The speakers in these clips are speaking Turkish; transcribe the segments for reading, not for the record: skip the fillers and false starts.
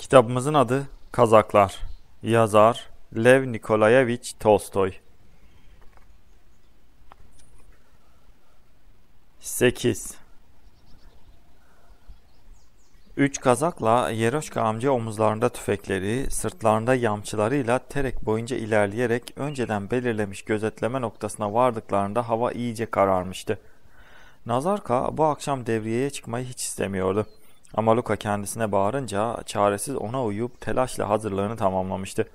Kitabımızın adı Kazaklar. Yazar Lev Nikolayeviç Tolstoy. 8. Üç Kazakla Yeroşka amca omuzlarında tüfekleri, sırtlarında yamçılarıyla terek boyunca ilerleyerek önceden belirlemiş gözetleme noktasına vardıklarında hava iyice kararmıştı. Nazarka bu akşam devriyeye çıkmayı hiç istemiyordu. Ama Luka kendisine bağırınca çaresiz ona uyup telaşla hazırlığını tamamlamıştı.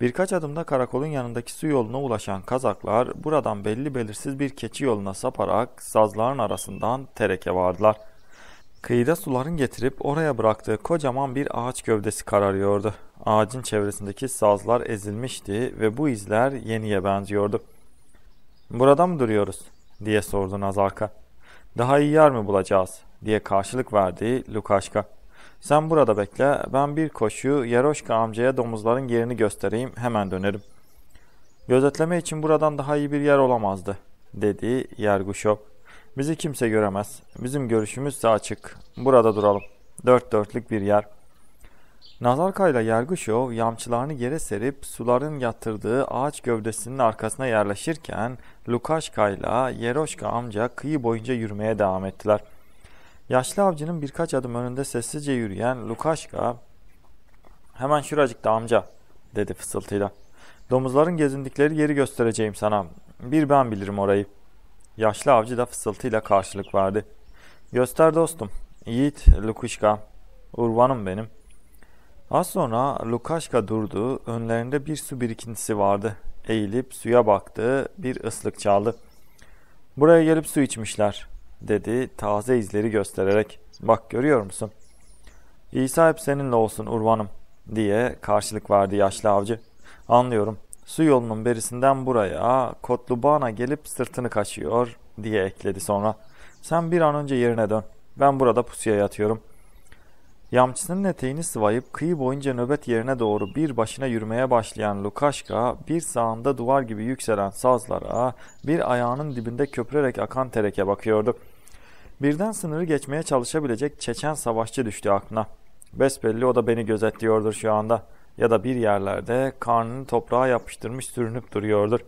Birkaç adımda karakolun yanındaki su yoluna ulaşan Kazaklar buradan belli belirsiz bir keçi yoluna saparak sazların arasından tereke vardılar. Kıyıda suların getirip oraya bıraktığı kocaman bir ağaç gövdesi kararıyordu. Ağacın çevresindeki sazlar ezilmişti ve bu izler yeniye benziyordu. "Burada mı duruyoruz?" diye sordu Nazarka. "Daha iyi yer mi bulacağız?" diye karşılık verdi Lukaşka. "Sen burada bekle, ben bir koşu Yeroşka amcaya domuzların yerini göstereyim, hemen dönerim." "Gözetleme için buradan daha iyi bir yer olamazdı," dedi Yergushov. "Bizi kimse göremez, bizim görüşümüzse açık, burada duralım, dört dörtlük bir yer." Nazarka ile Yergushov yamçılarını yere serip suların yatırdığı ağaç gövdesinin arkasına yerleşirken Lukaşka ile Yeroşka amca kıyı boyunca yürümeye devam ettiler. Yaşlı avcının birkaç adım önünde sessizce yürüyen Lukaşka, "Hemen şuracıkta amca," dedi fısıltıyla. "Domuzların gezindikleri yeri göstereceğim sana, bir ben bilirim orayı." Yaşlı avcı da fısıltıyla karşılık verdi. "Göster dostum, yiğit Lukaşka, Urvan'ım benim." Az sonra Lukaşka durdu, önlerinde bir su birikintisi vardı. Eğilip suya baktı, bir ıslık çaldı. "Buraya gelip su içmişler," dedi taze izleri göstererek. "Bak, görüyor musun?" "İsa hep seninle olsun Urvan'ım," diye karşılık verdi yaşlı avcı. "Anlıyorum. Su yolunun berisinden buraya, Kodluban'a gelip sırtını kaşıyor," diye ekledi sonra. "Sen bir an önce yerine dön. Ben burada pusuya yatıyorum." Yamçısının eteğini sıvayıp kıyı boyunca nöbet yerine doğru bir başına yürümeye başlayan Lukaşka, bir sağında duvar gibi yükselen sazlara, bir ayağının dibinde köpürerek akan tereke bakıyordu. Birden sınırı geçmeye çalışabilecek Çeçen savaşçı düştü aklına. "Besbelli o da beni gözetliyordur şu anda ya da bir yerlerde karnını toprağa yapıştırmış sürünüp duruyordur."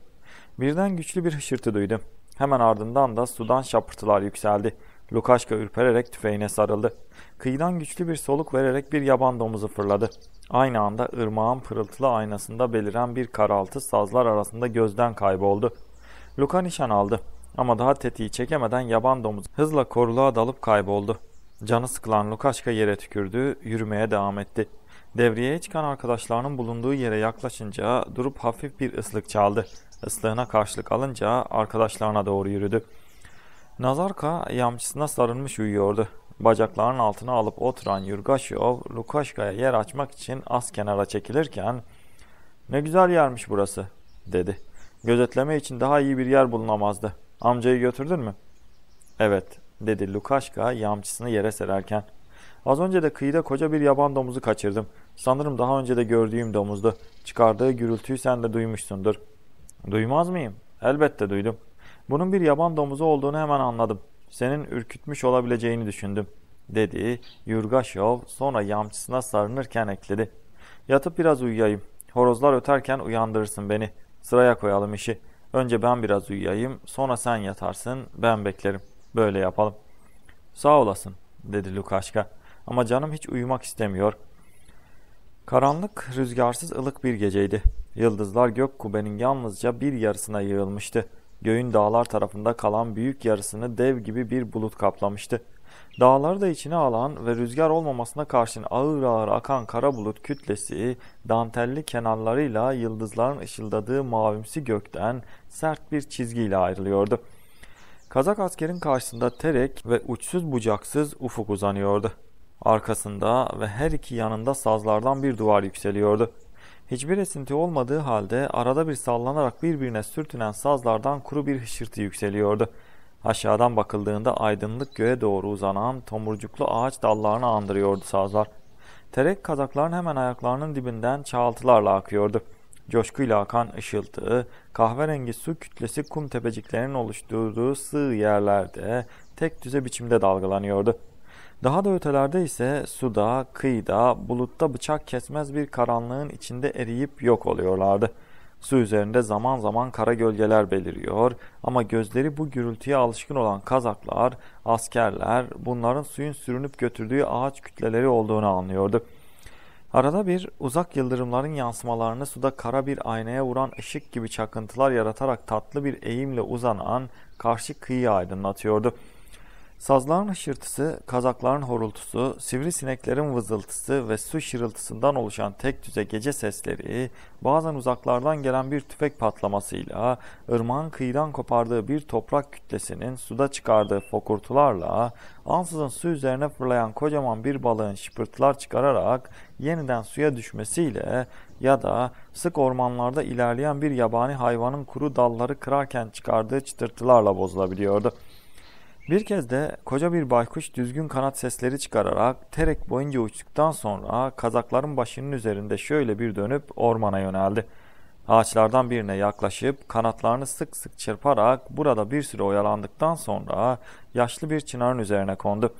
Birden güçlü bir hışırtı duydu. Hemen ardından da sudan şapırtılar yükseldi. Lukaşka ürpererek tüfeğine sarıldı. Kıyıdan güçlü bir soluk vererek bir yaban domuzu fırladı. Aynı anda ırmağın pırıltılı aynasında beliren bir karaltı sazlar arasında gözden kayboldu. Luka nişan aldı ama daha tetiği çekemeden yaban domuzu hızla koruluğa dalıp kayboldu. Canı sıkılan Lukaşka yere tükürdü, yürümeye devam etti. Devriyeye çıkan arkadaşlarının bulunduğu yere yaklaşınca durup hafif bir ıslık çaldı. Islığına karşılık alınca arkadaşlarına doğru yürüdü. Nazarka yamçısına sarılmış uyuyordu. Bacaklarının altına alıp oturan Yergushov, Lukaşka'ya yer açmak için az kenara çekilirken, "Ne güzel yermiş burası," dedi. "Gözetleme için daha iyi bir yer bulunamazdı. Amcayı götürdün mü?" "Evet," dedi Lukaşka yamçısını yere sererken. "Az önce de kıyıda koca bir yaban domuzu kaçırdım. Sanırım daha önce de gördüğüm domuzdu. Çıkardığı gürültüyü sen de duymuşsundur." "Duymaz mıyım? Elbette duydum. Bunun bir yaban domuzu olduğunu hemen anladım. Senin ürkütmüş olabileceğini düşündüm," dedi Yergushov, sonra yamçısına sarınırken ekledi. "Yatıp biraz uyuyayım. Horozlar öterken uyandırırsın beni. Sıraya koyalım işi. Önce ben biraz uyuyayım, sonra sen yatarsın, ben beklerim. Böyle yapalım." "Sağ olasın," dedi Lukaşka. "Ama canım hiç uyumak istemiyor." Karanlık, rüzgarsız, ılık bir geceydi. Yıldızlar gök kubbenin yalnızca bir yarısına yığılmıştı. Göğün dağlar tarafında kalan büyük yarısını dev gibi bir bulut kaplamıştı. Dağları da içine alan ve rüzgar olmamasına karşın ağır ağır akan kara bulut kütlesi, dantelli kenarlarıyla yıldızların ışıldadığı mavimsi gökten sert bir çizgiyle ayrılıyordu. Kazak askerin karşısında terek ve uçsuz bucaksız ufuk uzanıyordu. Arkasında ve her iki yanında sazlardan bir duvar yükseliyordu. Hiçbir esinti olmadığı halde arada bir sallanarak birbirine sürtünen sazlardan kuru bir hışırtı yükseliyordu. Aşağıdan bakıldığında aydınlık göğe doğru uzanan tomurcuklu ağaç dallarını andırıyordu sazlar. Terek kazakların hemen ayaklarının dibinden çağıltılarla akıyordu. Coşkuyla akan ışıltı, kahverengi su kütlesi kum tepeciklerinin oluşturduğu sığ yerlerde tek düze biçimde dalgalanıyordu. Daha da ötelerde ise suda, kıyıda, bulutta bıçak kesmez bir karanlığın içinde eriyip yok oluyorlardı. Su üzerinde zaman zaman kara gölgeler beliriyor ama gözleri bu gürültüye alışkın olan kazaklar, askerler bunların suyun sürünüp götürdüğü ağaç kütleleri olduğunu anlıyordu. Arada bir uzak yıldırımların yansımalarını suda kara bir aynaya vuran ışık gibi çakıntılar yaratarak tatlı bir eğimle uzanan karşı kıyı aydınlatıyordu. Sazların hışırtısı, kazakların horultusu, sivrisineklerin vızıltısı ve su şırıltısından oluşan tek düze gece sesleri, bazen uzaklardan gelen bir tüfek patlamasıyla, ırmağın kıyıdan kopardığı bir toprak kütlesinin suda çıkardığı fokurtularla, ansızın su üzerine fırlayan kocaman bir balığın şıpırtılar çıkararak yeniden suya düşmesiyle ya da sık ormanlarda ilerleyen bir yabani hayvanın kuru dalları kırarken çıkardığı çıtırtılarla bozulabiliyordu. Bir kez de koca bir baykuş düzgün kanat sesleri çıkararak terek boyunca uçtuktan sonra kazakların başının üzerinde şöyle bir dönüp ormana yöneldi. Ağaçlardan birine yaklaşıp kanatlarını sık sık çırparak burada bir süre oyalandıktan sonra yaşlı bir çınarın üzerine kondu.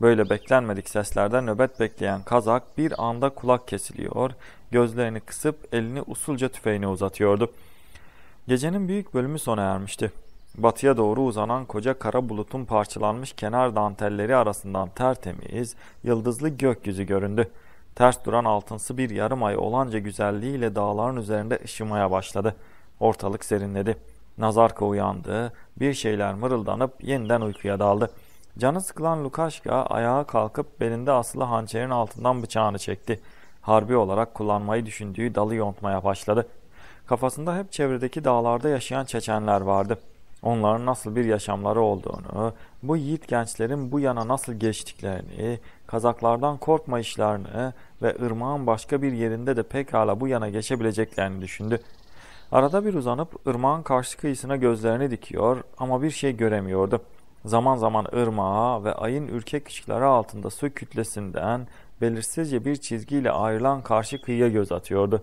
Böyle beklenmedik seslerden nöbet bekleyen kazak bir anda kulak kesiliyor, gözlerini kısıp elini usulca tüfeğine uzatıyordu. Gecenin büyük bölümü sona ermişti. Batıya doğru uzanan koca kara bulutun parçalanmış kenar dantelleri arasından tertemiz, yıldızlı gökyüzü göründü. Ters duran altınsı bir yarım ay olanca güzelliğiyle dağların üzerinde ışımaya başladı. Ortalık serinledi. Nazarka uyandı, bir şeyler mırıldanıp yeniden uykuya daldı. Canı sıkılan Lukaşka ayağa kalkıp belinde asılı hançerin altından bıçağını çekti. Harbi olarak kullanmayı düşündüğü dalı yontmaya başladı. Kafasında hep çevredeki dağlarda yaşayan Çeçenler vardı. Onların nasıl bir yaşamları olduğunu, bu yiğit gençlerin bu yana nasıl geçtiklerini, kazaklardan korkmayışlarını ve ırmağın başka bir yerinde de pekala bu yana geçebileceklerini düşündü. Arada bir uzanıp ırmağın karşı kıyısına gözlerini dikiyor ama bir şey göremiyordu. Zaman zaman ırmağa ve ayın ürkek ışıkları altında su kütlesinden belirsizce bir çizgiyle ayrılan karşı kıyıya göz atıyordu.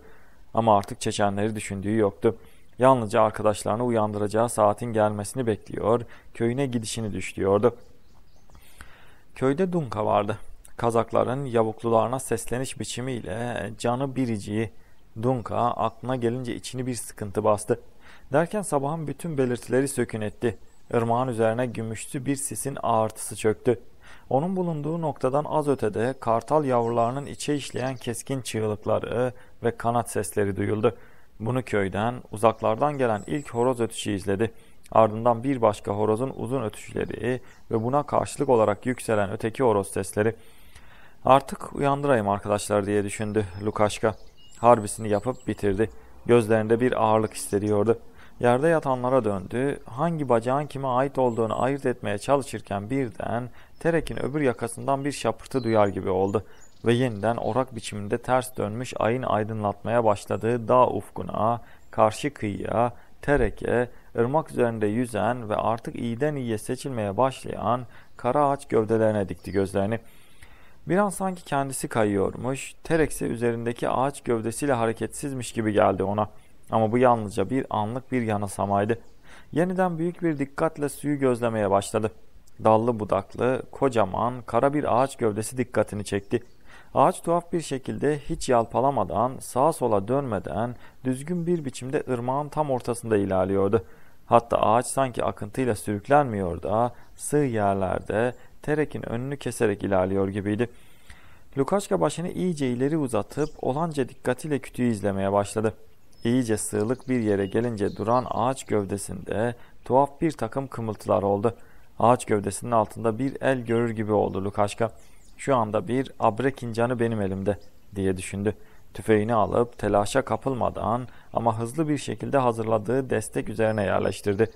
Ama artık Çeçenleri düşündüğü yoktu. Yalnızca arkadaşlarını uyandıracağı saatin gelmesini bekliyor, köyüne gidişini düşlüyordu. Köyde Dunka vardı. Kazakların yavuklularına sesleniş biçimiyle canı biriciği. Dunka aklına gelince içini bir sıkıntı bastı. Derken sabahın bütün belirtileri sökün etti. Irmağın üzerine gümüştü bir sisin ağırtısı çöktü. Onun bulunduğu noktadan az ötede kartal yavrularının içe işleyen keskin çığlıkları ve kanat sesleri duyuldu. Bunu köyden, uzaklardan gelen ilk horoz ötüşü izledi. Ardından bir başka horozun uzun ötüşleri ve buna karşılık olarak yükselen öteki horoz sesleri. Artık uyandırayım arkadaşlar diye düşündü Lukaşka. Harbisini yapıp bitirdi. Gözlerinde bir ağırlık hissediyordu. Yerde yatanlara döndü. Hangi bacağın kime ait olduğunu ayırt etmeye çalışırken birden terekin öbür yakasından bir şapırtı duyar gibi oldu. Ve yeniden orak biçiminde ters dönmüş ayın aydınlatmaya başladığı dağ ufkuna, karşı kıyıya, tereke, ırmak üzerinde yüzen ve artık iyiden iyiye seçilmeye başlayan kara ağaç gövdelerine dikti gözlerini. Bir an sanki kendisi kayıyormuş, terekse üzerindeki ağaç gövdesiyle hareketsizmiş gibi geldi ona. Ama bu yalnızca bir anlık bir yanılsamaydı. Yeniden büyük bir dikkatle suyu gözlemeye başladı. Dallı budaklı, kocaman, kara bir ağaç gövdesi dikkatini çekti. Ağaç tuhaf bir şekilde hiç yalpalamadan, sağa sola dönmeden düzgün bir biçimde ırmağın tam ortasında ilerliyordu. Hatta ağaç sanki akıntıyla sürüklenmiyor da sığ yerlerde terekin önünü keserek ilerliyor gibiydi. Lukaşka başını iyice ileri uzatıp olanca dikkatiyle kütüğü izlemeye başladı. İyice sığlık bir yere gelince duran ağaç gövdesinde tuhaf bir takım kımıltılar oldu. Ağaç gövdesinin altında bir el görür gibi oldu Lukaşka. Şu anda bir abre kincanı benim elimde diye düşündü. Tüfeğini alıp telaşa kapılmadan ama hızlı bir şekilde hazırladığı destek üzerine yerleştirdi.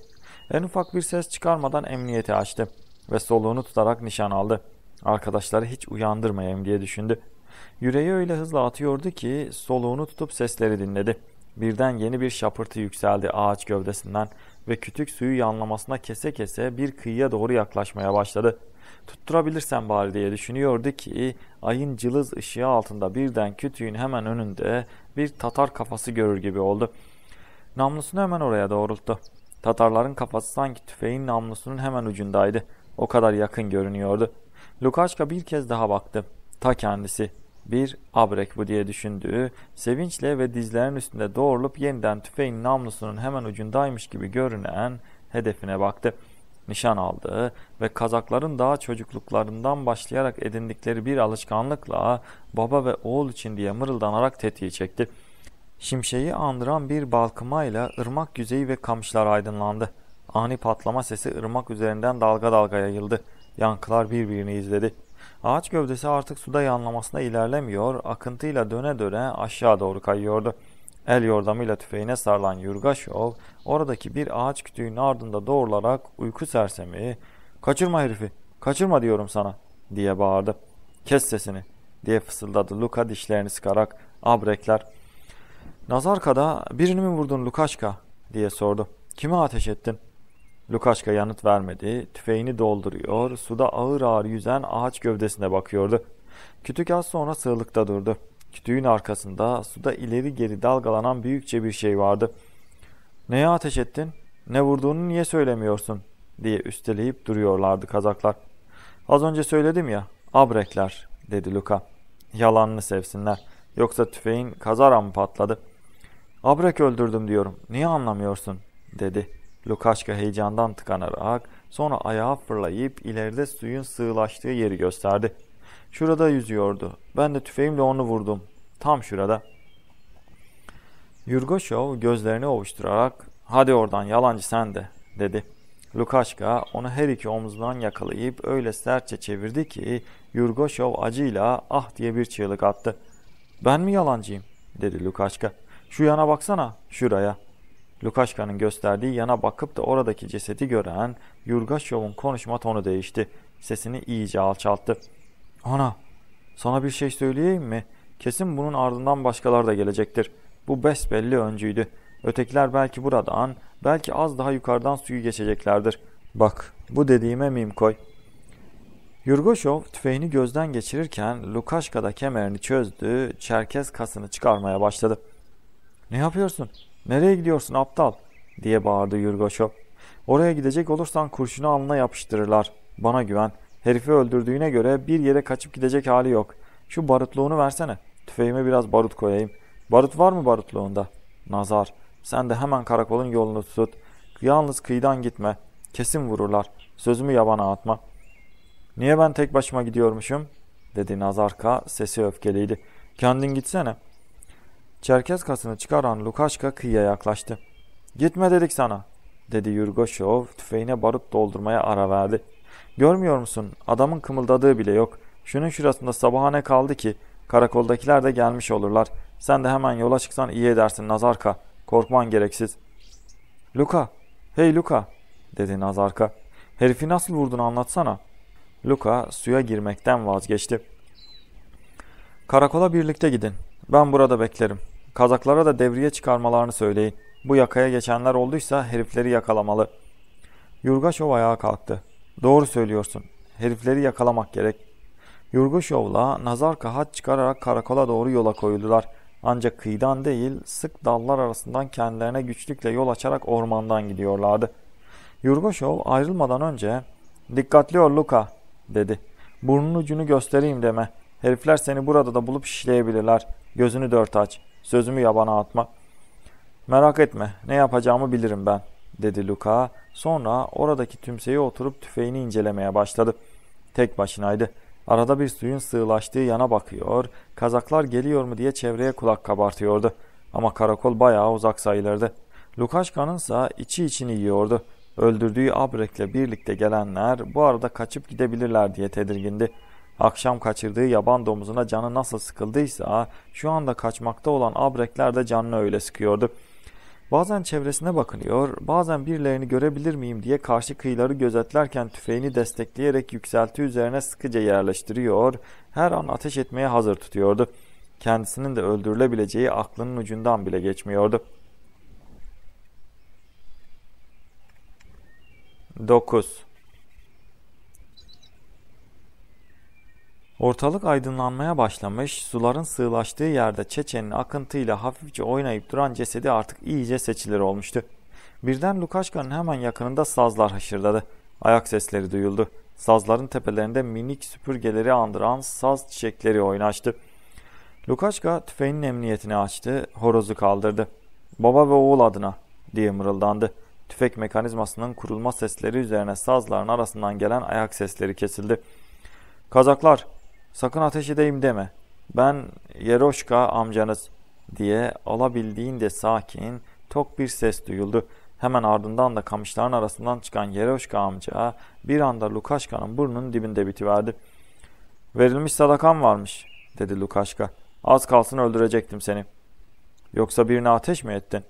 En ufak bir ses çıkarmadan emniyeti açtı ve soluğunu tutarak nişan aldı. Arkadaşları hiç uyandırmayayım diye düşündü. Yüreği öyle hızla atıyordu ki soluğunu tutup sesleri dinledi. Birden yeni bir şapırtı yükseldi ağaç gövdesinden ve kütük suyu yanlamasına kese kese bir kıyıya doğru yaklaşmaya başladı. Tutturabilirsem bari diye düşünüyordu ki ayın cılız ışığı altında birden kütüğün hemen önünde bir Tatar kafası görür gibi oldu. Namlusunu hemen oraya doğrulttu. Tatarların kafası sanki tüfeğin namlusunun hemen ucundaydı. O kadar yakın görünüyordu. Lukaşka bir kez daha baktı. Ta kendisi. Bir abrek bu diye düşündüğü, sevinçle ve dizlerin üstünde doğrulup yeniden tüfeğin namlusunun hemen ucundaymış gibi görünen hedefine baktı. Nişan aldığı ve kazakların daha çocukluklarından başlayarak edindikleri bir alışkanlıkla baba ve oğul için diye mırıldanarak tetiği çekti. Şimşeği andıran bir balkımayla ırmak yüzeyi ve kamışlar aydınlandı. Ani patlama sesi ırmak üzerinden dalga dalga yayıldı. Yankılar birbirini izledi. Ağaç gövdesi artık suda yanlamasına ilerlemiyor, akıntıyla döne döne aşağı doğru kayıyordu. El yordamıyla tüfeğine sarılan Yergushov, oradaki bir ağaç kütüğünün ardında doğrularak uyku sersemi, "Kaçırma herifi, kaçırma diyorum sana," diye bağırdı. "Kes sesini," diye fısıldadı Luka dişlerini sıkarak. Abrekler, "Nazarka'da birini mi vurdun Lukaşka?" diye sordu. "Kime ateş ettin?" Lukaşka yanıt vermedi, tüfeğini dolduruyor, suda ağır ağır yüzen ağaç gövdesine bakıyordu. Kütük az sonra sığlıkta durdu. Kütüğün arkasında suda ileri geri dalgalanan büyükçe bir şey vardı. "Neye ateş ettin? Ne vurduğunu niye söylemiyorsun?" diye üsteleyip duruyorlardı kazaklar. "Az önce söyledim ya, abrekler," dedi Luka. "Yalanını sevsinler. Yoksa tüfeğin kazara mı patladı?" "Abrek öldürdüm diyorum, niye anlamıyorsun?" dedi. Lukaşka heyecandan tıkanarak, sonra ayağa fırlayıp ileride suyun sığlaştığı yeri gösterdi. "Şurada yüzüyordu. Ben de tüfeğimle onu vurdum. Tam şurada." Yergushov gözlerini ovuşturarak, "Hadi oradan yalancı sen de," dedi. Lukaşka onu her iki omuzdan yakalayıp öyle sertçe çevirdi ki Yergushov acıyla "ah" diye bir çığlık attı. "Ben mi yalancıyım?" dedi Lukaşka. "Şu yana baksana, şuraya." Lukaşka'nın gösterdiği yana bakıp da oradaki cesedi gören Yergushov'un konuşma tonu değişti. Sesini iyice alçalttı. "Ana, sana bir şey söyleyeyim mi? Kesin bunun ardından başkaları da gelecektir. Bu besbelli öncüydü. Ötekiler belki buradan, belki az daha yukarıdan suyu geçeceklerdir. Bak, bu dediğime mim koy." Yergushov tüfeğini gözden geçirirken Lukaşka da kemerini çözdü, çerkez kasını çıkarmaya başladı. "Ne yapıyorsun? Nereye gidiyorsun aptal?" diye bağırdı Yergushov. "Oraya gidecek olursan kurşunu alnına yapıştırırlar. Bana güven. Herifi öldürdüğüne göre bir yere kaçıp gidecek hali yok. Şu barutluğunu versene. Tüfeğime biraz barut koyayım. Barut var mı barutluğunda? Nazar, sen de hemen karakolun yolunu tut. Yalnız kıyıdan gitme. Kesin vururlar. Sözümü yabana atma." "Niye ben tek başıma gidiyormuşum?" dedi Nazarka, sesi öfkeliydi. "Kendin gitsene." Çerkez kasını çıkaran Lukaşka kıyıya yaklaştı. "Gitme dedik sana," dedi Yergushov, tüfeğine barut doldurmaya ara verdi. "Görmüyor musun? Adamın kımıldadığı bile yok. Şunun şurasında sabaha ne kaldı ki? Karakoldakiler de gelmiş olurlar. Sen de hemen yola çıksan iyi edersin Nazarka. Korkman gereksiz." "Luka, hey Luka," dedi Nazarka. "Herifi nasıl vurdun anlatsana." Luka suya girmekten vazgeçti. "Karakola birlikte gidin. Ben burada beklerim. Kazaklara da devriye çıkarmalarını söyleyin. Bu yakaya geçenler olduysa herifleri yakalamalı." Yergushov ayağa kalktı. "Doğru söylüyorsun. Herifleri yakalamak gerek." Yergushov'la Nazarka hat çıkararak karakola doğru yola koyuldular. Ancak kıyıdan değil, sık dallar arasından kendilerine güçlükle yol açarak ormandan gidiyorlardı. Yergushov ayrılmadan önce, "Dikkatli ol Luka," dedi. "Burnun ucunu göstereyim deme. Herifler seni burada da bulup şişleyebilirler. Gözünü dört aç. Sözümü yabana atma." "Merak etme. Ne yapacağımı bilirim ben," dedi Luka. Sonra oradaki tümseye oturup tüfeğini incelemeye başladı. Tek başınaydı. Arada bir suyun sığlaştığı yana bakıyor, kazaklar geliyor mu diye çevreye kulak kabartıyordu. Ama karakol bayağı uzak sayılırdı. Lukaşka'nınsa içi içini yiyordu. Öldürdüğü abrekle birlikte gelenler bu arada kaçıp gidebilirler diye tedirgindi. Akşam kaçırdığı yaban domuzuna canı nasıl sıkıldıysa şu anda kaçmakta olan abrekler de canını öyle sıkıyordu. Bazen çevresine bakınıyor, bazen birilerini görebilir miyim diye karşı kıyıları gözetlerken tüfeğini destekleyerek yükselti üzerine sıkıca yerleştiriyor, her an ateş etmeye hazır tutuyordu. Kendisinin de öldürülebileceği aklının ucundan bile geçmiyordu. 9. Ortalık aydınlanmaya başlamış, suların sığlaştığı yerde Çeçen'in akıntıyla hafifçe oynayıp duran cesedi artık iyice seçilir olmuştu. Birden Lukaşka'nın hemen yakınında sazlar haşırdadı. Ayak sesleri duyuldu. Sazların tepelerinde minik süpürgeleri andıran saz çiçekleri oynaştı. Lukaşka tüfeğinin emniyetini açtı, horozu kaldırdı. "Baba ve oğul adına" diye mırıldandı. Tüfek mekanizmasının kurulma sesleri üzerine sazların arasından gelen ayak sesleri kesildi. "Kazaklar, sakın ateş edeyim deme. Ben Yeroşka amcanız" diye alabildiğince sakin, tok bir ses duyuldu. Hemen ardından da kamışların arasından çıkan Yeroşka amca bir anda Lukaşka'nın burnunun dibinde bitiverdi. "Verilmiş sadakan varmış" dedi Lukaşka. "Az kalsın öldürecektim seni. Yoksa birine ateş mi ettin?"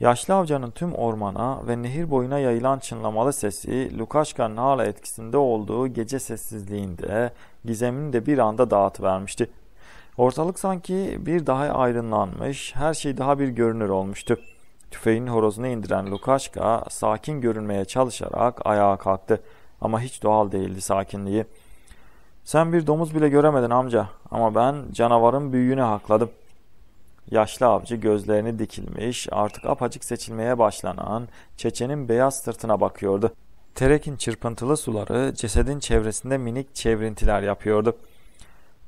Yaşlı avcanın tüm ormana ve nehir boyuna yayılan çınlamalı sesi, Lukaşka'nın hala etkisinde olduğu gece sessizliğinde gizemini de bir anda dağıtıvermişti. Ortalık sanki bir daha aydınlanmış, her şey daha bir görünür olmuştu. Tüfeğin horozunu indiren Lukaşka sakin görünmeye çalışarak ayağa kalktı ama hiç doğal değildi sakinliği. "Sen bir domuz bile göremedin amca, ama ben canavarın büyüğünü hakladım." Yaşlı avcı gözlerini dikilmiş, artık apacık seçilmeye başlanan Çeçen'in beyaz sırtına bakıyordu. Terekin çırpıntılı suları cesedin çevresinde minik çevrintiler yapıyordu.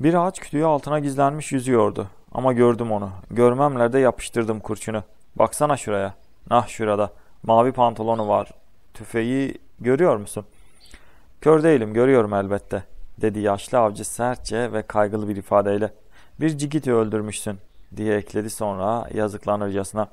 Bir ağaç kütüğü altına gizlenmiş yüzüyordu. "Ama gördüm onu. Görmemlerde yapıştırdım kurşunu. Baksana şuraya. Nah şurada. Mavi pantolonu var. Tüfeği görüyor musun?" "Kör değilim, görüyorum elbette" dedi yaşlı avcı sertçe ve kaygılı bir ifadeyle. "Bir cigiti öldürmüşsün" diye ekledi sonra yazıklanırcasına.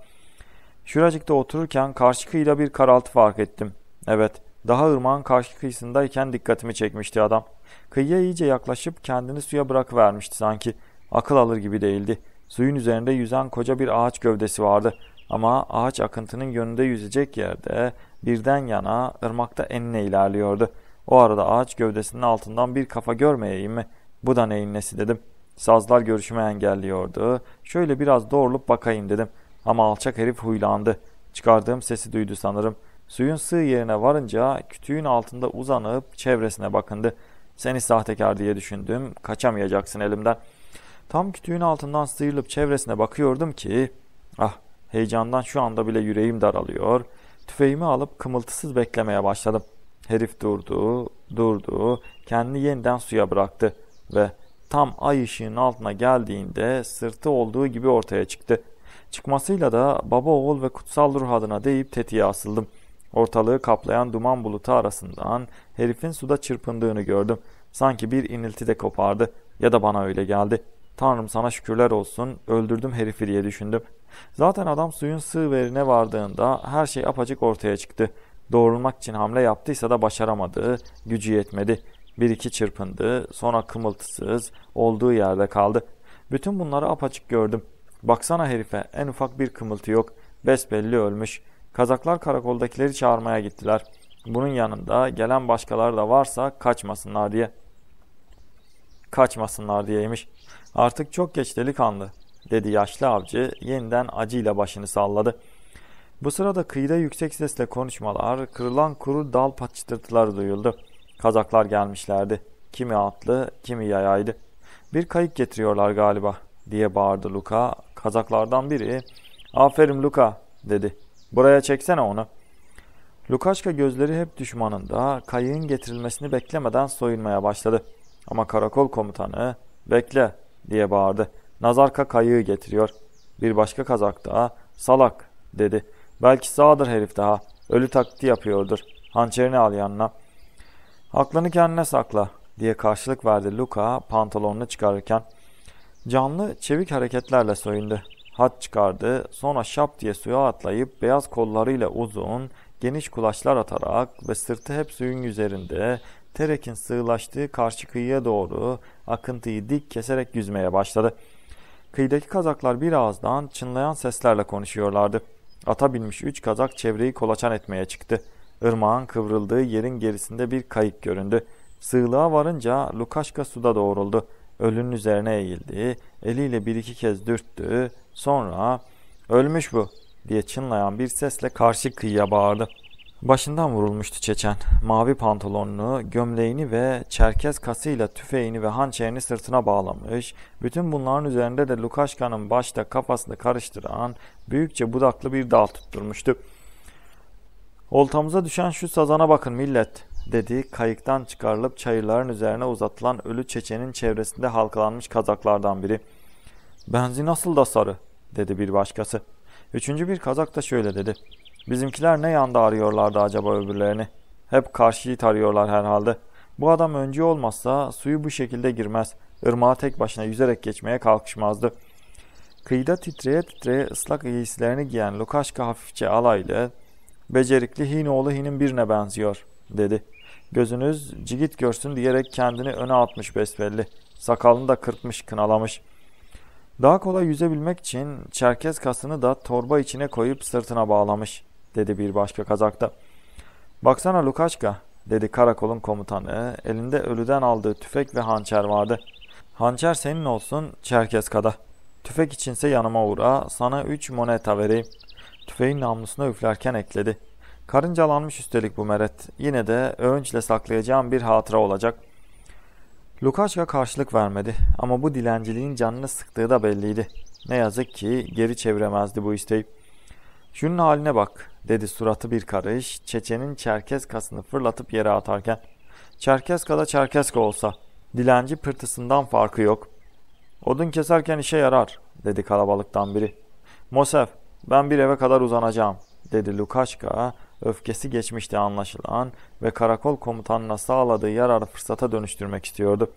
"Şuracıkta otururken karşı kıyıda bir karaltı fark ettim. Evet, daha ırmağın karşı kıyısındayken dikkatimi çekmişti adam. Kıyıya iyice yaklaşıp kendini suya bırakıvermişti sanki. Akıl alır gibi değildi. Suyun üzerinde yüzen koca bir ağaç gövdesi vardı. Ama ağaç akıntının yönünde yüzecek yerde birden yana ırmakta enine ilerliyordu. O arada ağaç gövdesinin altından bir kafa görmeyeyim mi? Bu da neyin nesi dedim. Sazlar görüşümü engelliyordu. Şöyle biraz doğrulup bakayım dedim. Ama alçak herif huylandı. Çıkardığım sesi duydu sanırım. Suyun sığ yerine varınca kütüğün altında uzanıp çevresine bakındı. Seni sahtekar diye düşündüm. Kaçamayacaksın elimden. Tam kütüğün altından sıyrılıp çevresine bakıyordum ki... Ah, heyecandan şu anda bile yüreğim daralıyor. Tüfeğimi alıp kımıltısız beklemeye başladım. Herif durdu, kendini yeniden suya bıraktı ve tam ay ışığının altına geldiğinde sırtı olduğu gibi ortaya çıktı. Çıkmasıyla da baba oğul ve kutsal ruh adına deyip tetiğe asıldım. Ortalığı kaplayan duman bulutu arasından herifin suda çırpındığını gördüm. Sanki bir inilti de kopardı ya da bana öyle geldi. Tanrım sana şükürler olsun, öldürdüm herifi diye düşündüm. Zaten adam suyun sığ verine vardığında her şey apacık ortaya çıktı. Doğrulmak için hamle yaptıysa da başaramadı, gücü yetmedi. Bir iki çırpındı, sonra kımıltısız olduğu yerde kaldı. Bütün bunları apaçık gördüm. Baksana herife, en ufak bir kımıltı yok. Besbelli ölmüş. Kazaklar karakoldakileri çağırmaya gittiler. Bunun yanında gelen başkaları da varsa kaçmasınlar diye. Kaçmasınlar diyeymiş. "Artık çok geç delikanlı" dedi yaşlı avcı, yeniden acıyla başını salladı. Bu sırada kıyıda yüksek sesle konuşmalar, kırılan kuru dal patçırtıları duyuldu. Kazaklar gelmişlerdi. Kimi atlı, kimi yayaydı. "Bir kayık getiriyorlar galiba" diye bağırdı Luka. Kazaklardan biri "Aferin Luka" dedi. "Buraya çeksene onu." Lukaşka gözleri hep düşmanında, kayığın getirilmesini beklemeden soyunmaya başladı. Ama karakol komutanı "Bekle" diye bağırdı. "Nazarka kayığı getiriyor." Bir başka kazak da "Salak" dedi. "Belki sağdır herif daha. Ölü taklidi yapıyordur. Hançerini al yanına. Aklını kendine sakla" diye karşılık verdi Luka pantolonunu çıkarırken. Canlı çevik hareketlerle soyundu. Hat çıkardı, sonra şap diye suya atlayıp beyaz kollarıyla uzun, geniş kulaçlar atarak ve sırtı hep suyun üzerinde terekin sığlaştığı karşı kıyıya doğru akıntıyı dik keserek yüzmeye başladı. Kıyıdaki kazaklar bir ağızdan çınlayan seslerle konuşuyorlardı. Ata binmiş 3 kazak çevreyi kolaçan etmeye çıktı. Irmağın kıvrıldığı yerin gerisinde bir kayık göründü. Sığlığa varınca Lukaşka suda doğruldu. Ölünün üzerine eğildi, eliyle bir iki kez dürttü, sonra "Ölmüş bu" diye çınlayan bir sesle karşı kıyıya bağırdı. Başından vurulmuştu Çeçen. Mavi pantolonunu, gömleğini ve çerkez kasıyla tüfeğini ve hançerini sırtına bağlamış, bütün bunların üzerinde de Lukaşka'nın başta kafasını karıştıran büyükçe budaklı bir dal tutturmuştu. "Oltamıza düşen şu sazana bakın millet" dediği kayıktan çıkarılıp çayırların üzerine uzatılan ölü Çeçen'in çevresinde halkalanmış kazaklardan biri. "Benzi nasıl da sarı?" dedi bir başkası. Üçüncü bir kazak da şöyle dedi. "Bizimkiler ne yanda arıyorlardı acaba öbürlerini? Hep karşıyı tarıyorlar herhalde. Bu adam öncü olmazsa suyu bu şekilde girmez. Irmağa tek başına yüzerek geçmeye kalkışmazdı." Kıyıda titreye titreye ıslak giysilerini giyen Lukaşka hafifçe alaylı, "Becerikli Hinoğlu Hin'in birine benziyor," dedi. "Gözünüz cigit görsün," diyerek kendini öne atmış besbelli. Sakalını da kırpmış, kınalamış. "Daha kolay yüzebilmek için Çerkez kasını da torba içine koyup sırtına bağlamış," dedi bir başka kazakta. "Baksana Lukaşka," dedi karakolun komutanı. Elinde ölüden aldığı tüfek ve hançer vardı. "Hançer senin olsun Çerkezka'da. Tüfek içinse yanıma uğra, sana 3 moneta vereyim." Tüfeğin namlusuna üflerken ekledi. "Karıncalanmış üstelik bu meret. Yine de övünçle saklayacağım bir hatıra olacak." Lukaşka karşılık vermedi ama bu dilenciliğin canını sıktığı da belliydi. Ne yazık ki geri çeviremezdi bu isteği. "Şunun haline bak," dedi suratı bir karış, Çeçen'in Çerkeskasını fırlatıp yere atarken. "Çerkeska'da Çerkeska olsa, dilenci pırtısından farkı yok." "Odun keserken işe yarar," dedi kalabalıktan biri. "Mosev, ben bir eve kadar uzanacağım," dedi Lukaşka. Öfkesi geçmişti anlaşılan ve karakol komutanına sağladığı yararı fırsata dönüştürmek istiyordu.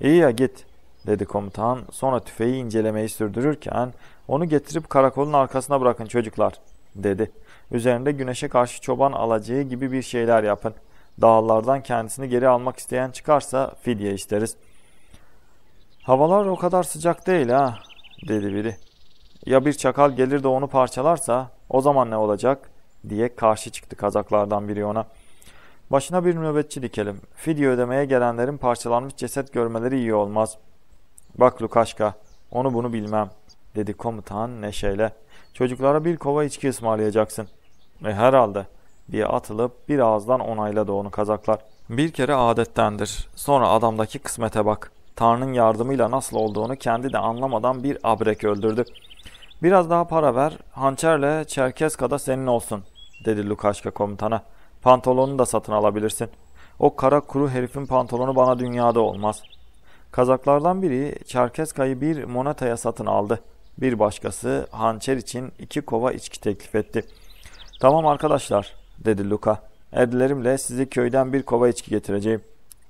"İyi ya, git," dedi komutan. Sonra tüfeği incelemeyi sürdürürken, "Onu getirip karakolun arkasına bırakın çocuklar," dedi. "Üzerinde güneşe karşı çoban alacağı gibi bir şeyler yapın. Dağlardan kendisini geri almak isteyen çıkarsa fidye isteriz." "Havalar o kadar sıcak değil ha," dedi biri. "Ya bir çakal gelir de onu parçalarsa, o zaman ne olacak?" diye karşı çıktı kazaklardan biri ona. "Başına bir nöbetçi dikelim. Fidye ödemeye gelenlerin parçalanmış ceset görmeleri iyi olmaz." "Bak Lukaşka, onu bunu bilmem," dedi komutan neşeyle. "Çocuklara bir kova içki ısmarlayacaksın." "Herhalde," diye atılıp bir ağızdan onayladı onu kazaklar. "Bir kere adettendir. Sonra adamdaki kısmete bak. Tanrı'nın yardımıyla nasıl olduğunu kendi de anlamadan bir abrek öldürdü." "Biraz daha para ver, hançerle Çerkeska'da senin olsun," dedi Lukaşka komutana. "Pantolonunu da satın alabilirsin. O kara kuru herifin pantolonu bana dünyada olmaz." Kazaklardan biri Çerkeska'yı 1 monetaya satın aldı. Bir başkası hançer için 2 kova içki teklif etti. "Tamam arkadaşlar," dedi Luka. "Erdilerimle sizi köyden 1 kova içki getireceğim.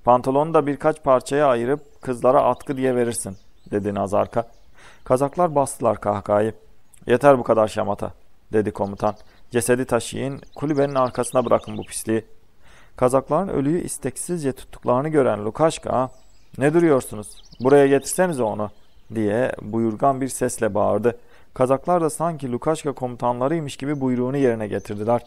Pantolonu da birkaç parçaya ayırıp kızlara atkı diye verirsin," dedi Nazarka. Kazaklar bastılar kahkahayı. "Yeter bu kadar şamata," dedi komutan. "Cesedi taşıyın, kulübenin arkasına bırakın bu pisliği." Kazakların ölüyü isteksizce tuttuklarını gören Lukaşka, "Ne duruyorsunuz? Buraya getirsenize onu," diye buyurgan bir sesle bağırdı. Kazaklar da sanki Lukaşka komutanlarıymış gibi buyruğunu yerine getirdiler.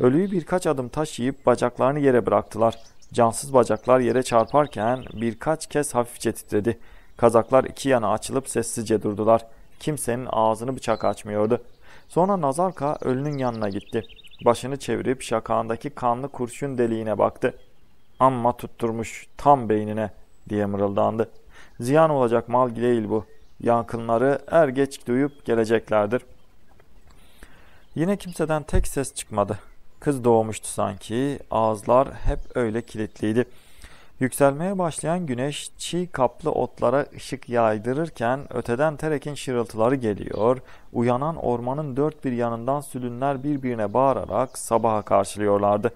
Ölüyü birkaç adım taşıyıp bacaklarını yere bıraktılar. Cansız bacaklar yere çarparken birkaç kez hafifçe titredi. Kazaklar iki yana açılıp sessizce durdular. Kimsenin ağzını bıçak açmıyordu. Sonra Nazarka ölünün yanına gitti. Başını çevirip şakağındaki kanlı kurşun deliğine baktı. "Amma tutturmuş, tam beynine," diye mırıldandı. "Ziyan olacak mal değil bu. Yankınları er geç duyup geleceklerdir." Yine kimseden tek ses çıkmadı. Kız doğmuştu sanki. Ağızlar hep öyle kilitliydi. Yükselmeye başlayan güneş çiğ kaplı otlara ışık yaydırırken öteden terekin şırıltıları geliyor, uyanan ormanın 4 bir yanından sülünler birbirine bağırarak sabaha karşılıyorlardı.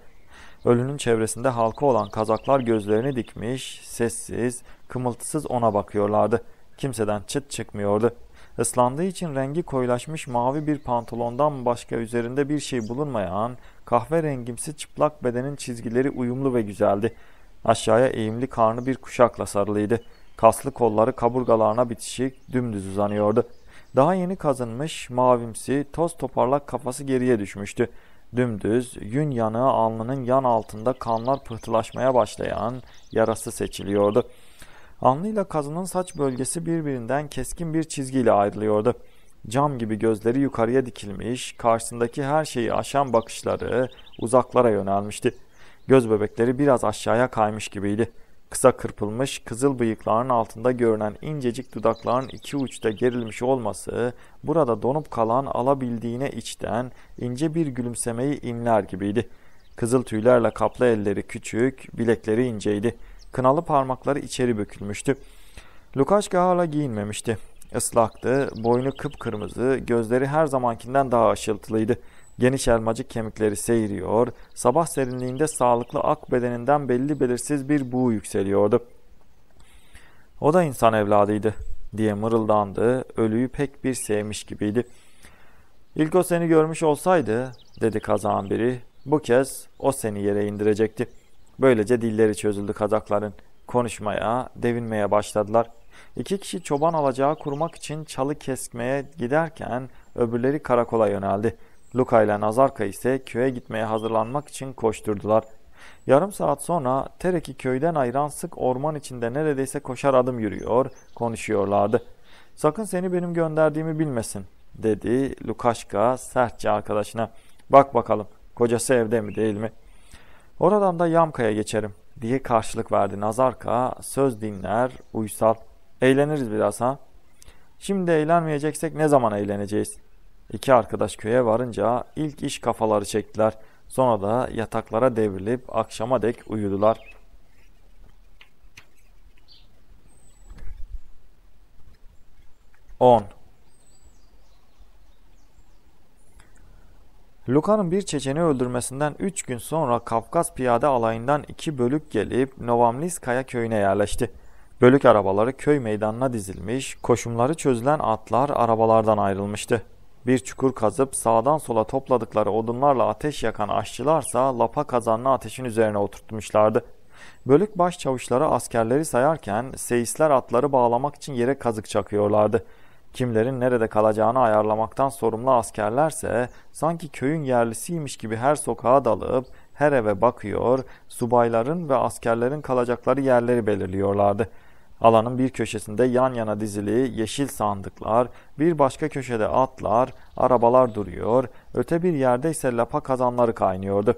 Ölünün çevresinde halka olan kazaklar gözlerini dikmiş, sessiz, kımıltısız ona bakıyorlardı. Kimseden çıt çıkmıyordu. Islandığı için rengi koyulaşmış mavi bir pantolondan başka üzerinde bir şey bulunmayan kahverengimsi çıplak bedenin çizgileri uyumlu ve güzeldi. Aşağıya eğimli karnı bir kuşakla sarılıydı. Kaslı kolları kaburgalarına bitişik, dümdüz uzanıyordu. Daha yeni kazınmış, mavimsi, toz toparlak kafası geriye düşmüştü. Dümdüz, yün yanığı alnının yan altında kanlar pıhtılaşmaya başlayan yarası seçiliyordu. Alnıyla kazının saç bölgesi birbirinden keskin bir çizgiyle ayrılıyordu. Cam gibi gözleri yukarıya dikilmiş, karşısındaki her şeyi aşan bakışları uzaklara yönelmişti. Göz bebekleri biraz aşağıya kaymış gibiydi. Kısa kırpılmış, kızıl bıyıkların altında görünen incecik dudakların iki uçta gerilmiş olması, burada donup kalan alabildiğine içten ince bir gülümsemeyi imler gibiydi. Kızıl tüylerle kaplı elleri küçük, bilekleri inceydi. Kınalı parmakları içeri bükülmüştü. Lukaşka hala giyinmemişti. Islaktı, boynu kıpkırmızı, gözleri her zamankinden daha ışıltılıydı. Geniş elmacık kemikleri seyiriyor, sabah serinliğinde sağlıklı ak bedeninden belli belirsiz bir buğu yükseliyordu. O da insan evladıydı diye mırıldandı, ölüyü pek bir sevmiş gibiydi. İlk o seni görmüş olsaydı, dedi kazağın biri, bu kez o seni yere indirecekti. Böylece dilleri çözüldü kazakların. Konuşmaya, devinmeye başladılar. İki kişi çoban alacağı kurmak için çalı kesmeye giderken öbürleri karakola yöneldi. Luka ile Nazarka ise köye gitmeye hazırlanmak için koşturdular. Yarım saat sonra Terek'i köyden ayıran sık orman içinde neredeyse koşar adım yürüyor, konuşuyorlardı. "Sakın seni benim gönderdiğimi bilmesin," dedi Lukaşka sertçe arkadaşına. "Bak bakalım, kocası evde mi değil mi? Oradan da Yamka'ya geçerim," diye karşılık verdi Nazarka. "Söz dinler, uysal. Eğleniriz biraz ha. Şimdi eğlenmeyeceksek ne zaman eğleneceğiz?" İki arkadaş köye varınca ilk iş kafaları çektiler. Sonra da yataklara devrilip akşama dek uyudular. Luka'nın bir Çeçeni öldürmesinden 3 gün sonra Kafkas piyade alayından 2 bölük gelip Novamliskaya köyüne yerleşti. Bölük arabaları köy meydanına dizilmiş, koşumları çözülen atlar arabalardan ayrılmıştı. Bir çukur kazıp sağdan sola topladıkları odunlarla ateş yakan aşçılarsa lapa kazanını ateşin üzerine oturtmuşlardı. Bölük başçavuşları askerleri sayarken seyisler atları bağlamak için yere kazık çakıyorlardı. Kimlerin nerede kalacağını ayarlamaktan sorumlu askerlerse sanki köyün yerlisiymiş gibi her sokağa dalıp her eve bakıyor, subayların ve askerlerin kalacakları yerleri belirliyorlardı. Alanın bir köşesinde yan yana dizili yeşil sandıklar, bir başka köşede atlar, arabalar duruyor, öte bir yerde ise lapa kazanları kaynıyordu.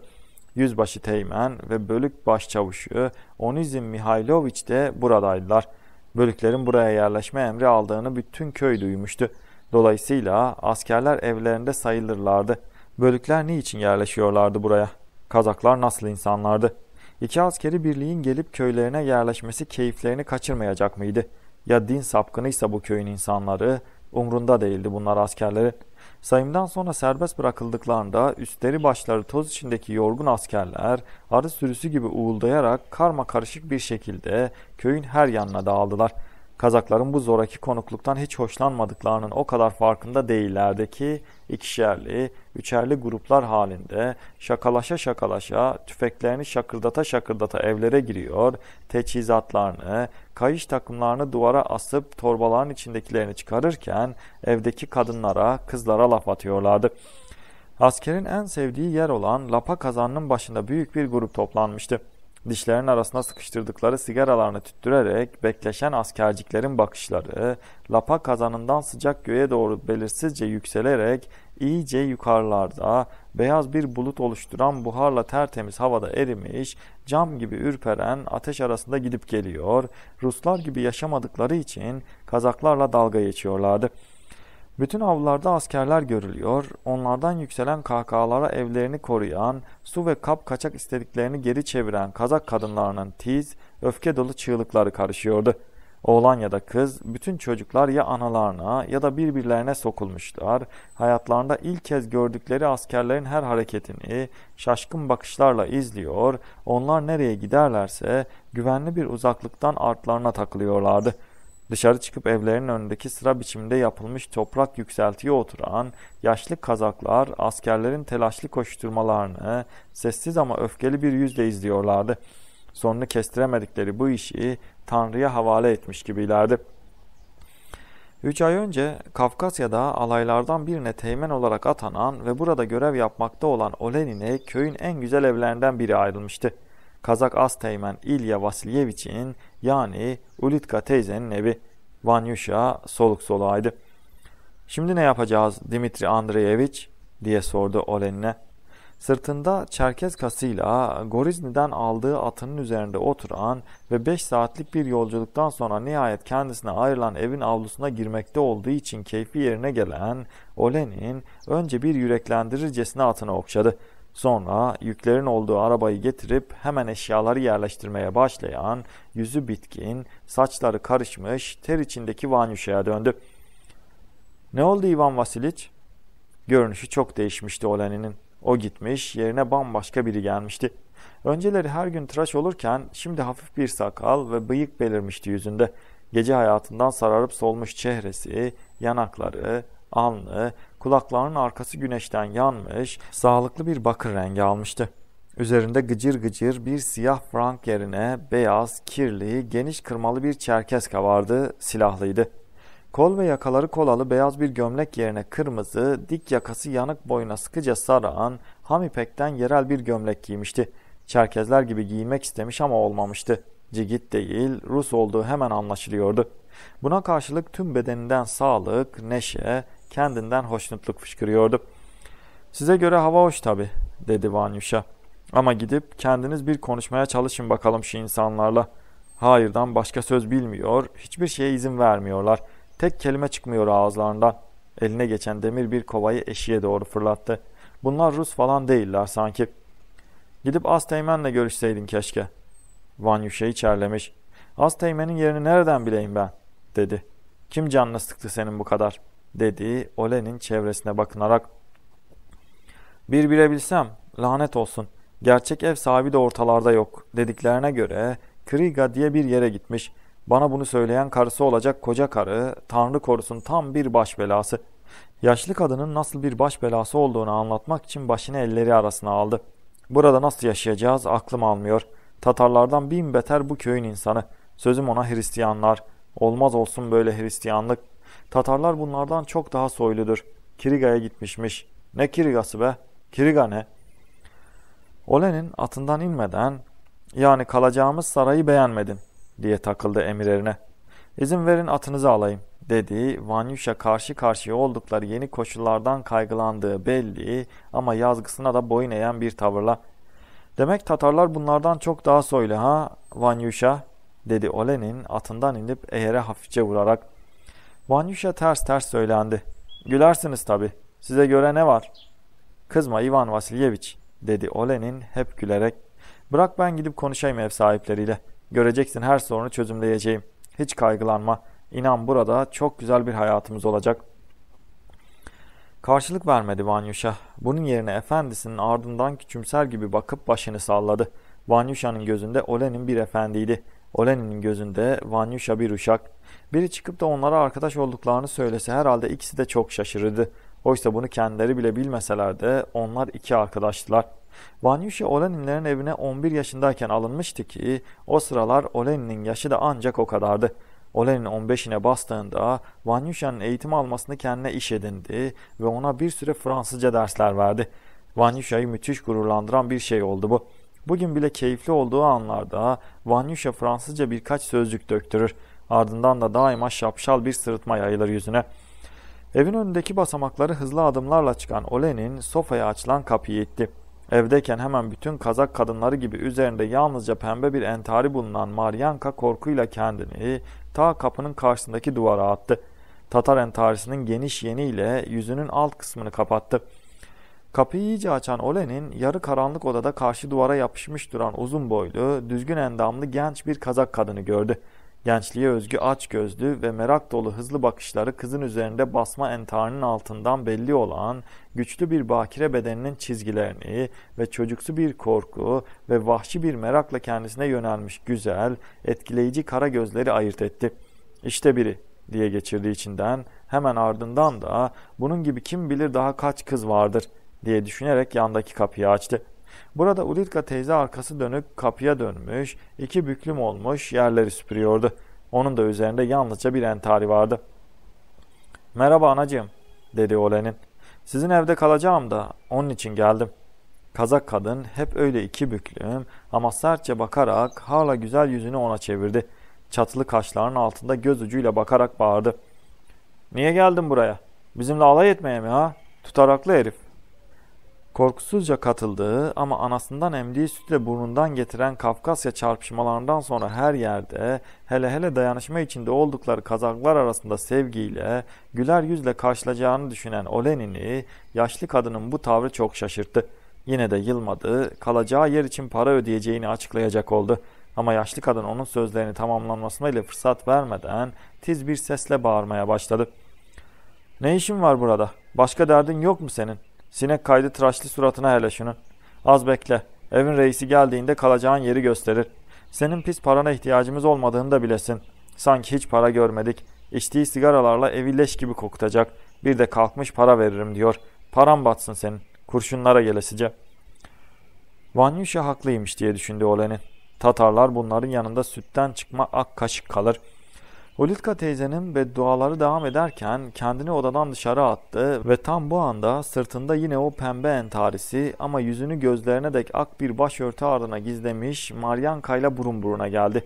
Yüzbaşı Teğmen ve bölük başçavuşu Onisim Mihailoviç de buradaydılar. Bölüklerin buraya yerleşme emri aldığını bütün köy duymuştu. Dolayısıyla askerler evlerinde sayılırlardı. Bölükler niçin yerleşiyorlardı buraya? Kazaklar nasıl insanlardı? İki askeri birliğin gelip köylerine yerleşmesi keyiflerini kaçırmayacak mıydı? Ya din sapkınıysa bu köyün insanları, umrunda değildi bunlar askerleri. Sayımdan sonra serbest bırakıldıklarında üstleri başları toz içindeki yorgun askerler arı sürüsü gibi uğuldayarak karma karışık bir şekilde köyün her yanına dağıldılar. Kazakların bu zoraki konukluktan hiç hoşlanmadıklarının o kadar farkında değillerdi ki ikişerli, üçerli gruplar halinde şakalaşa şakalaşa, tüfeklerini şakırdata şakırdata evlere giriyor, teçhizatlarını, kayış takımlarını duvara asıp torbaların içindekilerini çıkarırken evdeki kadınlara, kızlara laf atıyorlardı. Askerin en sevdiği yer olan lapa kazanının başında büyük bir grup toplanmıştı. Dişlerin arasına sıkıştırdıkları sigaralarını tüttürerek bekleşen askerciklerin bakışları lapa kazanından sıcak göğe doğru belirsizce yükselerek iyice yukarılarda beyaz bir bulut oluşturan buharla tertemiz havada erimiş, cam gibi ürperen ateş arasında gidip geliyor, Ruslar gibi yaşamadıkları için Kazaklarla dalga geçiyorlardı. Bütün avlularda askerler görülüyor, onlardan yükselen kahkahalara evlerini koruyan, su ve kap kaçak istediklerini geri çeviren Kazak kadınlarının tiz, öfke dolu çığlıkları karışıyordu. Oğlan ya da kız, bütün çocuklar ya analarına ya da birbirlerine sokulmuşlar, hayatlarında ilk kez gördükleri askerlerin her hareketini şaşkın bakışlarla izliyor, onlar nereye giderlerse güvenli bir uzaklıktan artlarına takılıyorlardı. Dışarı çıkıp evlerinin önündeki sıra biçiminde yapılmış toprak yükseltiye oturan yaşlı Kazaklar askerlerin telaşlı koşturmalarını sessiz ama öfkeli bir yüzle izliyorlardı. Sonunu kestiremedikleri bu işi Tanrı'ya havale etmiş gibilerdi. 3 ay önce Kafkasya'da alaylardan birine teğmen olarak atanan ve burada görev yapmakta olan Olenin'e köyün en güzel evlerinden biri ayrılmıştı. Kazak Azteğmen İlya Vasilyeviç'in yani Ulitka teyzenin evi. Vanyuşa soluk soluğaydı. "Şimdi ne yapacağız Dmitri Andreyeviç?" diye sordu Olenin'e. Sırtında Çerkez kasıyla Gorizni'den aldığı atının üzerinde oturan ve 5 saatlik bir yolculuktan sonra nihayet kendisine ayrılan evin avlusuna girmekte olduğu için keyfi yerine gelen Olenin önce bir yüreklendirircesine atını okşadı. Sonra yüklerin olduğu arabayı getirip hemen eşyaları yerleştirmeye başlayan, yüzü bitkin, saçları karışmış, ter içindeki Vanyuşa'ya döndü. "Ne oldu İvan Vasiliç?" Görünüşü çok değişmişti Olenin'in. O gitmiş, yerine bambaşka biri gelmişti. Önceleri her gün tıraş olurken şimdi hafif bir sakal ve bıyık belirmişti yüzünde. Gece hayatından sararıp solmuş çehresi, yanakları, alnı, kulaklarının arkası güneşten yanmış, sağlıklı bir bakır rengi almıştı. Üzerinde gıcır gıcır bir siyah frank yerine beyaz, kirli, geniş kırmalı bir çerkeska vardı, silahlıydı. Kol ve yakaları kolalı beyaz bir gömlek yerine kırmızı, dik yakası yanık boyuna sıkıca saran, ham ipekten yerel bir gömlek giymişti. Çerkezler gibi giymek istemiş ama olmamıştı. Cigit değil, Rus olduğu hemen anlaşılıyordu. Buna karşılık tüm bedeninden sağlık, neşe, kendinden hoşnutluk fışkırıyordu. "Size göre hava hoş tabii," dedi Vanyuşa. "Ama gidip kendiniz bir konuşmaya çalışın bakalım şu insanlarla. Hayırdan başka söz bilmiyor, hiçbir şeye izin vermiyorlar. Tek kelime çıkmıyor ağızlarından." Eline geçen demir bir kovayı eşiğe doğru fırlattı. "Bunlar Rus falan değiller sanki." "Gidip Azteğmen'le görüşseydin keşke." Vanyuşa içerlemiş. "Azteğmen'in yerini nereden bileyim ben?" dedi. "Kim canını sıktı senin bu kadar?" dedi Olenin çevresine bakınarak. "Bir bilebilsem, lanet olsun. Gerçek ev sahibi de ortalarda yok. Dediklerine göre Kiriga diye bir yere gitmiş. Bana bunu söyleyen karısı olacak koca karı, Tanrı korusun, tam bir baş belası." Yaşlı kadının nasıl bir baş belası olduğunu anlatmak için başını elleri arasına aldı. "Burada nasıl yaşayacağız aklım almıyor. Tatarlardan bin beter bu köyün insanı. Sözüm ona Hristiyanlar. Olmaz olsun böyle Hristiyanlık. Tatarlar bunlardan çok daha soyludur. Kiriga'ya gitmişmiş." "Ne Kirigası be? Kiriga ne?" Olenin atından inmeden, "Yani kalacağımız sarayı beğenmedin," diye takıldı emirlerine. "İzin verin atınızı alayım," dedi. Vanyuşa karşı karşıya oldukları yeni koşullardan kaygılandığı belli ama yazgısına da boyun eğen bir tavırla. "Demek Tatarlar bunlardan çok daha soylu ha Vanyuşa," dedi Olenin atından inip eğere hafifçe vurarak. Vanyuşa ters ters söylendi. "Gülersiniz tabii. Size göre ne var?" "Kızma İvan Vasilyeviç," dedi Olenin hep gülerek. "Bırak ben gidip konuşayım ev sahipleriyle. Göreceksin, her sorunu çözümleyeceğim. Hiç kaygılanma. İnan burada çok güzel bir hayatımız olacak." Karşılık vermedi Vanyuşa. Bunun yerine efendisinin ardından küçümser gibi bakıp başını salladı. Vanyuşa'nın gözünde Olenin bir efendiydi. Olenin'in gözünde Vanyuşa bir uşak. Biri çıkıp da onlara arkadaş olduklarını söylese herhalde ikisi de çok şaşırırdı. Oysa bunu kendileri bile bilmeseler de onlar iki arkadaştılar. Vanyuşa Olenin'lerin evine 11 yaşındayken alınmıştı ki o sıralar Olenin'in yaşı da ancak o kadardı. Olenin 15'ine bastığında Vanyuşa'nın eğitim almasını kendine iş edindi ve ona bir süre Fransızca dersler verdi. Vanyuşa'yı müthiş gururlandıran bir şey oldu bu. Bugün bile keyifli olduğu anlarda Vanyuşa Fransızca birkaç sözcük döktürür. Ardından da daima şapşal bir sırıtma yayılır yüzüne. Evin önündeki basamakları hızlı adımlarla çıkan Olenin sofaya açılan kapıyı itti. Evdeyken hemen bütün Kazak kadınları gibi üzerinde yalnızca pembe bir entari bulunan Maryanka korkuyla kendini ta kapının karşısındaki duvara attı. Tatar entarisinin geniş yeniyle yüzünün alt kısmını kapattı. Kapıyı iyice açan Olenin yarı karanlık odada karşı duvara yapışmış duran uzun boylu, düzgün endamlı genç bir Kazak kadını gördü. Gençliğe özgü aç gözlü ve merak dolu hızlı bakışları kızın üzerinde basma entarinin altından belli olan güçlü bir bakire bedeninin çizgilerini ve çocuksu bir korku ve vahşi bir merakla kendisine yönelmiş güzel, etkileyici kara gözleri ayırt etti. "İşte biri," diye geçirdiği içinden, hemen ardından da "bunun gibi kim bilir daha kaç kız vardır," diye düşünerek yandaki kapıyı açtı. Burada Ulitka teyze arkası dönük kapıya dönmüş, iki büklüm olmuş yerleri süpürüyordu. Onun da üzerinde yalnızca bir entari vardı. "Merhaba anacığım," dedi Olenin. "Sizin evde kalacağım da onun için geldim." Kazak kadın hep öyle iki büklüm ama sertçe bakarak hala güzel yüzünü ona çevirdi. Çatılı kaşlarının altında göz ucuyla bakarak bağırdı. "Niye geldin buraya? Bizimle alay etmeye mi ha? Tutaraklı herif." Korkusuzca katıldığı ama anasından emdiği sütle burnundan getiren Kafkasya çarpışmalarından sonra her yerde, hele hele dayanışma içinde oldukları Kazaklar arasında sevgiyle, güler yüzle karşılayacağını düşünen Olenin'i yaşlı kadının bu tavrı çok şaşırttı. Yine de yılmadığı, kalacağı yer için para ödeyeceğini açıklayacak oldu. Ama yaşlı kadın onun sözlerini tamamlanmasına ile fırsat vermeden tiz bir sesle bağırmaya başladı. "Ne işin var burada? Başka derdin yok mu senin? Sinek kaydı tıraşlı suratına hele şunun. Az bekle. Evin reisi geldiğinde kalacağın yeri gösterir. Senin pis parana ihtiyacımız olmadığını da bilesin. Sanki hiç para görmedik. İçtiği sigaralarla evi leş gibi kokutacak. Bir de kalkmış para veririm diyor. Param batsın senin. Kurşunlara gelesice." Vanyuşa haklıymış diye düşündü Olenin. Tatarlar bunların yanında sütten çıkma ak kaşık kalır. Ulitka teyzenin bedduaları devam ederken kendini odadan dışarı attı ve tam bu anda sırtında yine o pembe entarisi ama yüzünü gözlerine dek ak bir başörtü ardına gizlemiş Maryanka ile burun buruna geldi.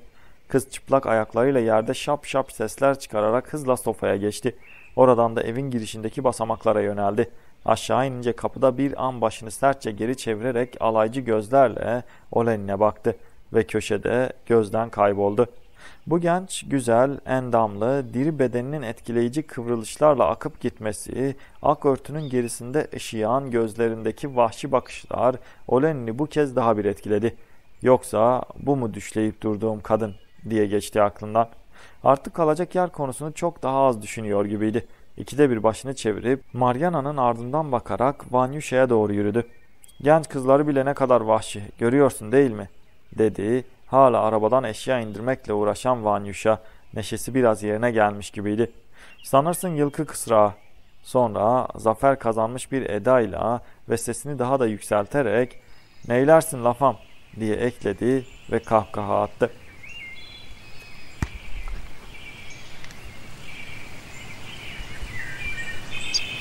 Kız çıplak ayaklarıyla yerde şap şap sesler çıkararak hızla sofaya geçti. Oradan da evin girişindeki basamaklara yöneldi. Aşağı inince kapıda bir an başını sertçe geri çevirerek alaycı gözlerle Olenin'e baktı ve köşede gözden kayboldu. Bu genç, güzel, endamlı, diri bedeninin etkileyici kıvrılışlarla akıp gitmesi, ak örtünün gerisinde ışıyan gözlerindeki vahşi bakışlar Olenin'i bu kez daha bir etkiledi. "Yoksa bu mu düşleyip durduğum kadın?" diye geçti aklından. Artık kalacak yer konusunu çok daha az düşünüyor gibiydi. İkide bir başını çevirip Maryana'nın ardından bakarak Vanyuşa'ya doğru yürüdü. "Genç kızları bile ne kadar vahşi, görüyorsun değil mi?" dedi. Hala arabadan eşya indirmekle uğraşan Vanyuşa, neşesi biraz yerine gelmiş gibiydi. "Sanırsın yılkı kısrağı." Sonra zafer kazanmış bir edayla ve sesini daha da yükselterek "Neylersin lafam?" diye ekledi ve kahkaha attı.